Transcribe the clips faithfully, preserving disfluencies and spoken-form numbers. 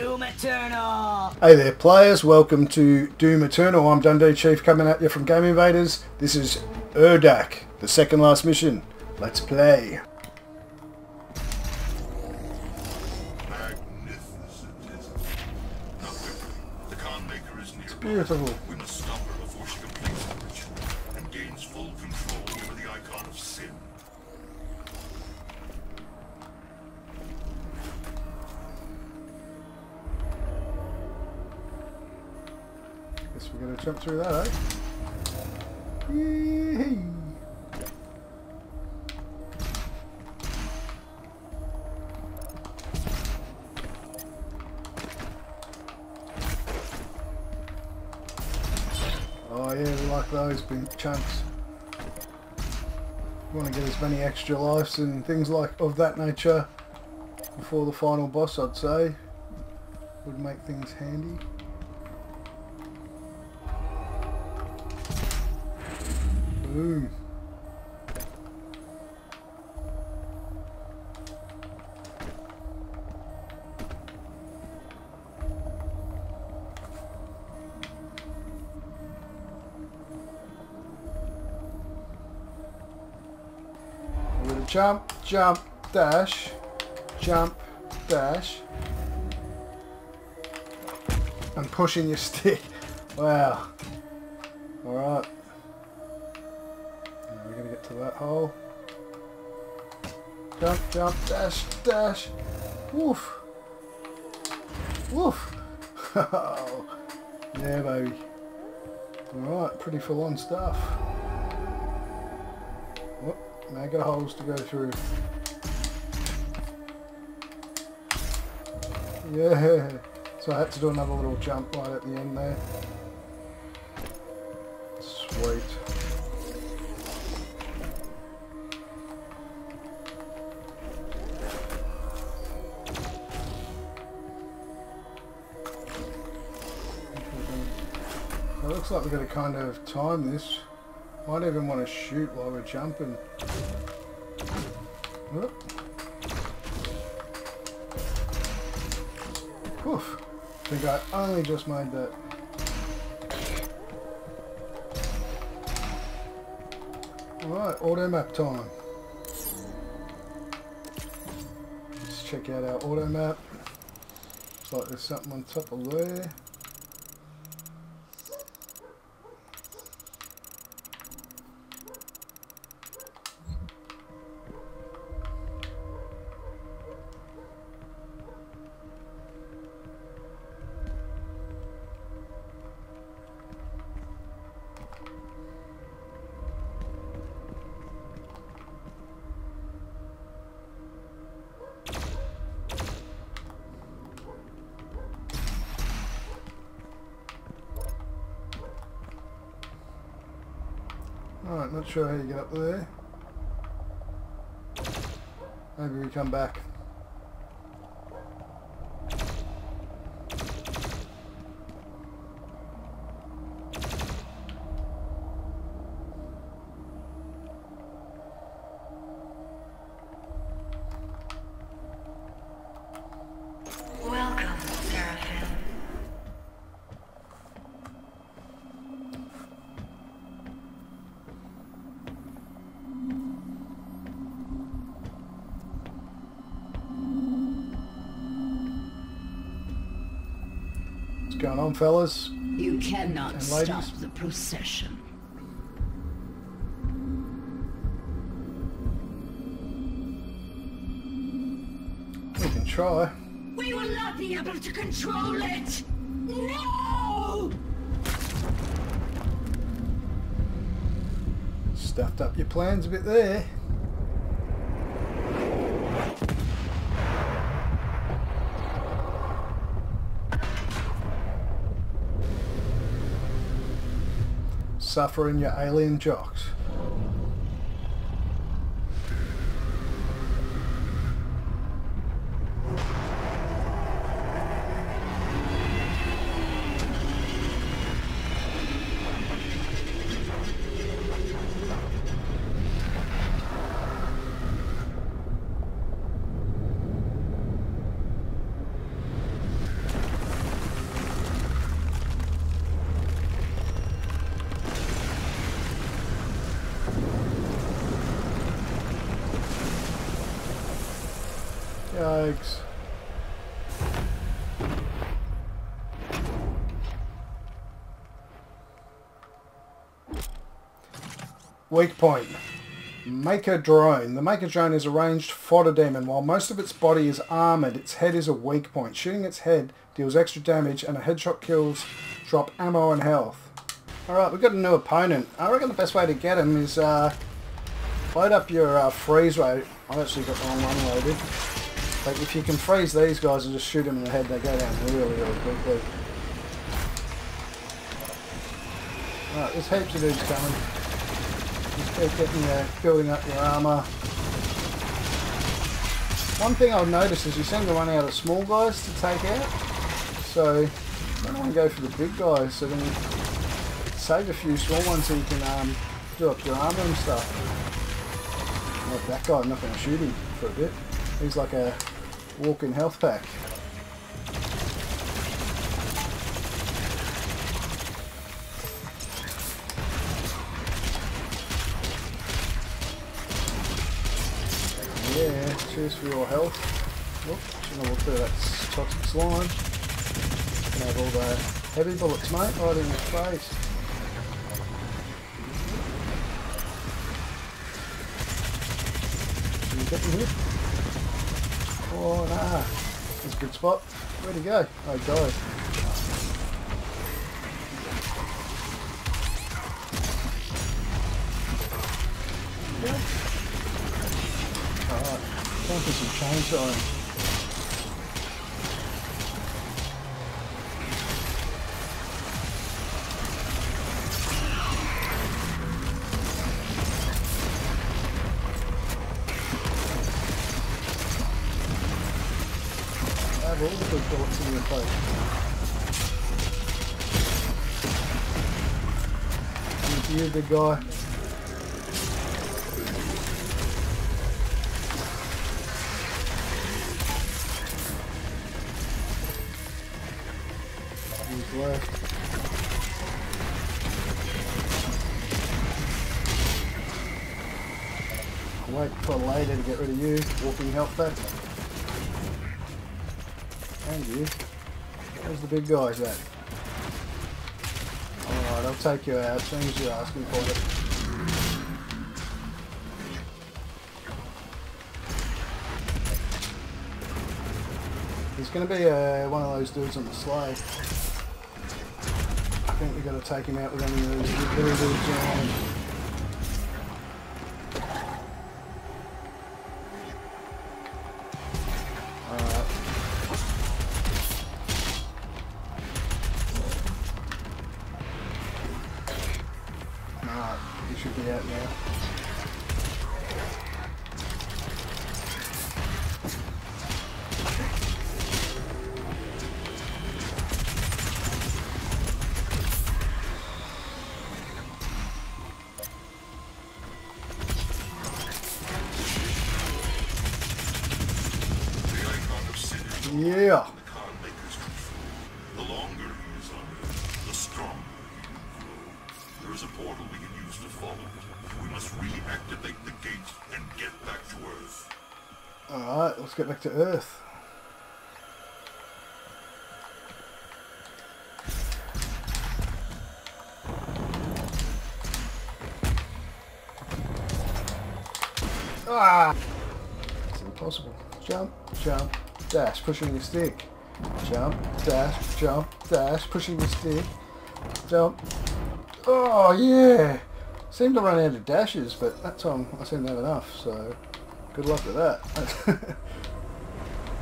Doom Eternal! Hey there players, welcome to Doom Eternal. I'm Dundee Chief coming at you from Game Invaders. This is Urdak, the second last mission. Let's play. Magnificent, isn't it? Now quickly, the con maker is nearby. It's beautiful. We must stop her before she completes the ritual and gains full control over the icon of sin. Guess we're going to jump through that, eh? Yee-hee. Oh yeah, we like those big chunks. You want to get as many extra lives and things like of that nature before the final boss, I'd say. Would make things handy. Boom. I'm going to jump, jump, dash, jump, dash, and pushing your stick. Wow. All right. We're going to get to that hole. Jump, jump, dash, dash. Woof. Woof. Yeah, baby. Alright, pretty full on stuff. Whoop, mega holes to go through. Yeah. So I had to do another little jump right at the end there. Sweet. It looks like we've got to kind of time this. Might even want to shoot while we're jumping. Oof. I think I only just made that. Alright, auto map time. Let's check out our auto map. Looks like there's something on top of there. Alright, not sure how you get up there. Maybe we come back. Going on, fellas. You cannot stop the procession. We can try. We will not be able to control it. No. Stuffed up your plans a bit there. Suffering your alien jocks. Yikes. Weak point. Maykr Drone. The Maykr Drone is a ranged fodder demon. While most of its body is armoured, its head is a weak point. Shooting its head deals extra damage, and a headshot kills drop ammo and health. Alright, we've got a new opponent. I reckon the best way to get him is uh, load up your uh, freeze rate. I've actually got the wrong one loaded. But if you can freeze these guys and just shoot them in the head, they go down really, really quickly. Alright, there's heaps of dudes coming. Just keep getting there, building up your armour. One thing I've noticed is you seem to run out of small guys to take out. So, I don't want to go for the big guys, so then you save a few small ones so you can um, do up your armour and stuff. Like that guy, I'm not going to shoot him for a bit. He's like a walking health pack. Yeah, cheers for your health. Oops, shouldn't have walked through that toxic slime. Gonna have all the heavy bullets, mate, right in your face. Can you get in here? Oh, nah. That's a good spot. Where'd he go? Oh, he died. Yeah. Alright. Time for some chainsawing. All the big bullets in your plate. And it's you, big guy. He's left. I'll wait for later to get rid of you. Walking health back. And you. Where's the big guys at? Alright, I'll take you out as soon as you're asking for it. There's going to be uh, one of those dudes on the sleigh. I think we've got to take him out with any of those little dudes around. Yeah. The longer he is on Earth, the stronger he will grow. There is a portal we can use to follow it. We must reactivate the gate and get back to Earth. Alright, let's get back to Earth. Ah! It's impossible. Jump, jump. Dash, pushing the stick. Jump, dash, jump, dash, pushing the stick. Jump. Oh, yeah! Seem to run out of dashes, but that time I seem to have enough, so good luck with that.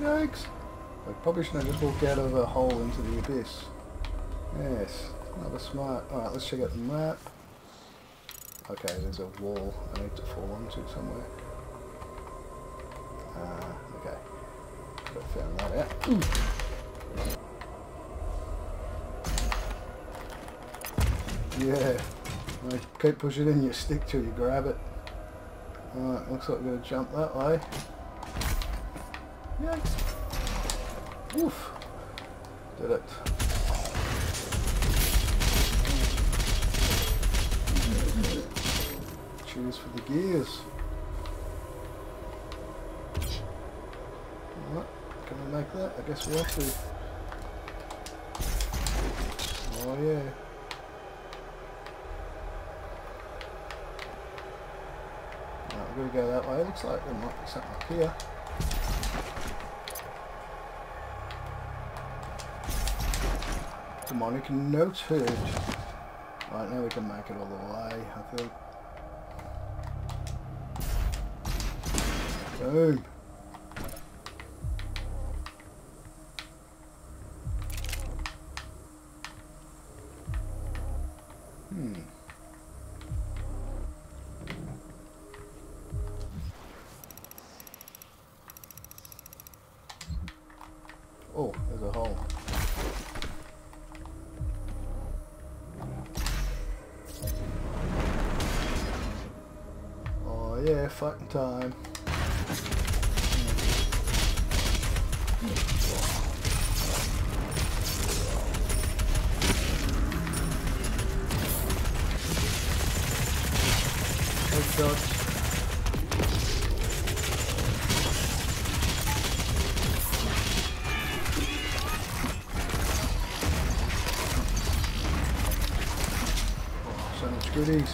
Yikes! I probably shouldn't have just walked out of a hole into the abyss. Yes, another smart. Alright, let's check out the map. Okay, there's a wall I need to fall onto somewhere. Uh, okay. I found that out. Ooh. Yeah. You keep pushing in your stick till you grab it. Alright, looks like we're going to jump that way. Yikes. Oof. Did it. Cheers for the gears. something like that. I guess we have to. Oh yeah. Right, we're going to go that way. It looks like there might be something up here. Demonic noted. Right, now we can make it all the way, I think. Boom. Hmm. Oh, there's a hole. Oh yeah, fucking time. Goodies.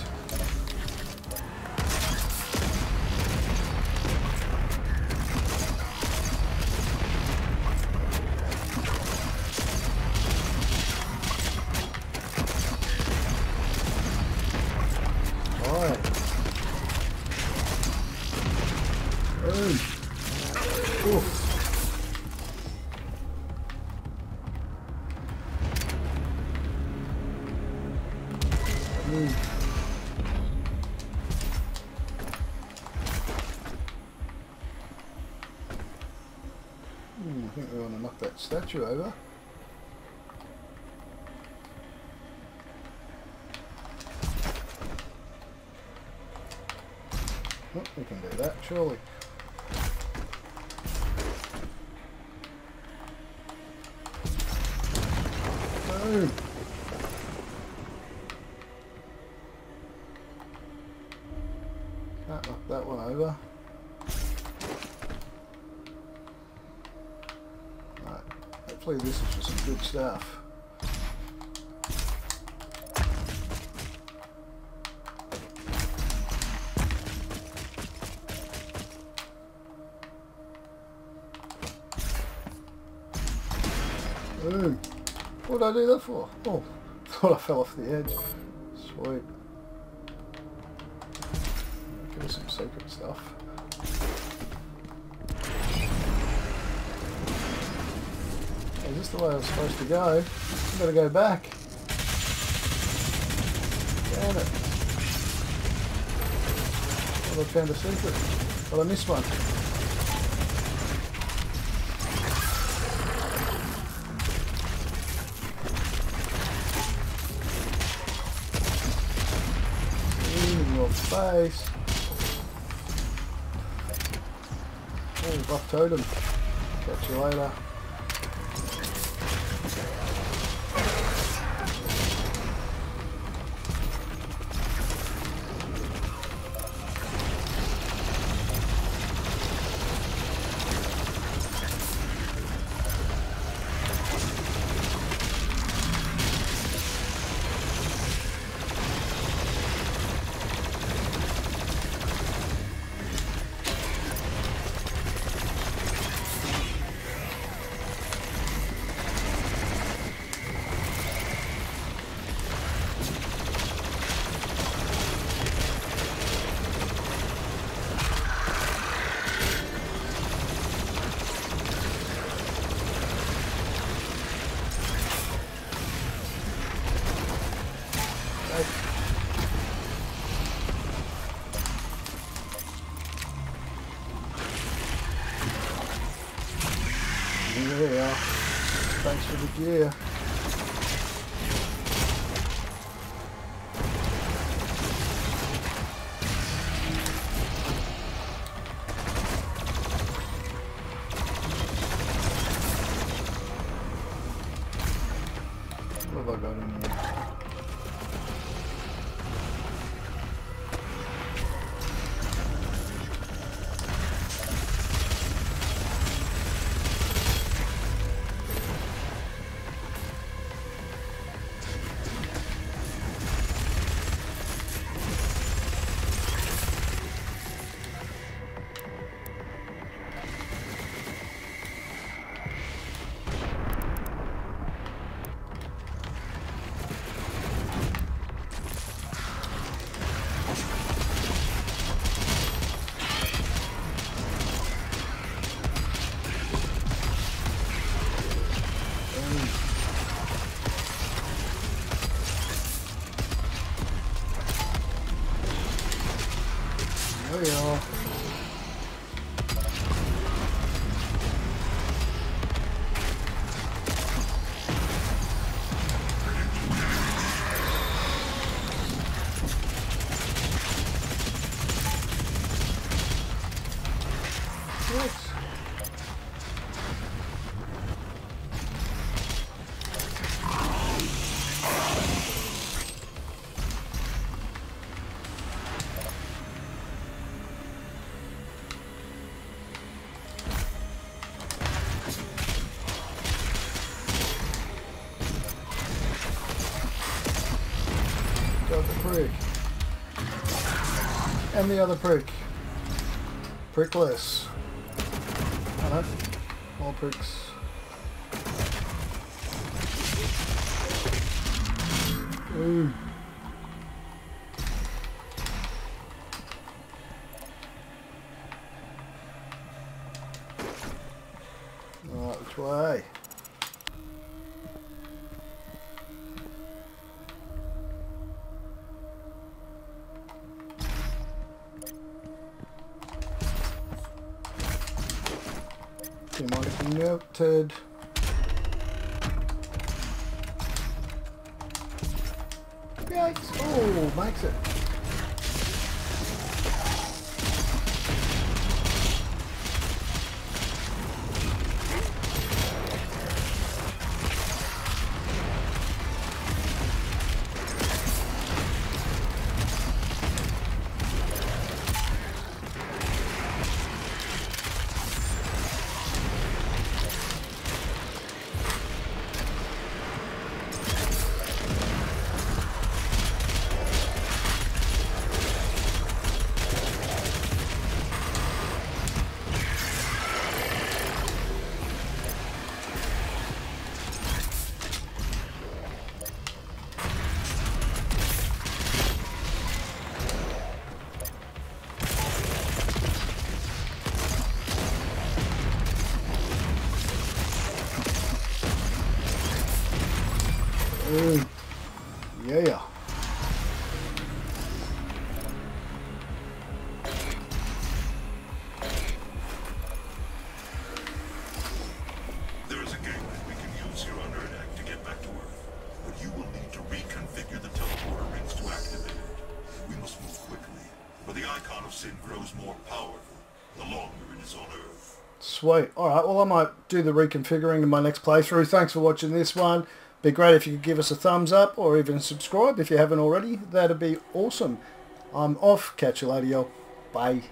Statue over. Oh, we can do that, surely. Boom. Can't knock that one over. Hopefully this is just some good stuff. Boom. What did I do that for? Oh, thought I fell off the edge. Sweet. Give us some secret stuff. Is this the way I was supposed to go? I'm gonna go back. Damn it. Well, I found a secret. Well, I missed one. In your face. Oh, Buff Totem. Catch you later. Thanks for the gear. What have I got in here? shit. And the other prick. Prickless. Uh-huh. All pricks. Ooh. Right, which way? Noted. Yikes! Oh, makes it. Yeah. There's a gateway we can use here on Urdak to get back to Earth, but you will need to reconfigure the teleporter rings to activate it. We must move quickly, for the icon of sin grows more powerful the longer it is on Earth. Sweet. Alright, well I might do the reconfiguring in my next playthrough. Thanks for watching this one. It'd be great if you could give us a thumbs up or even subscribe if you haven't already. That'd be awesome. I'm off. Catch you later, y'all. Bye.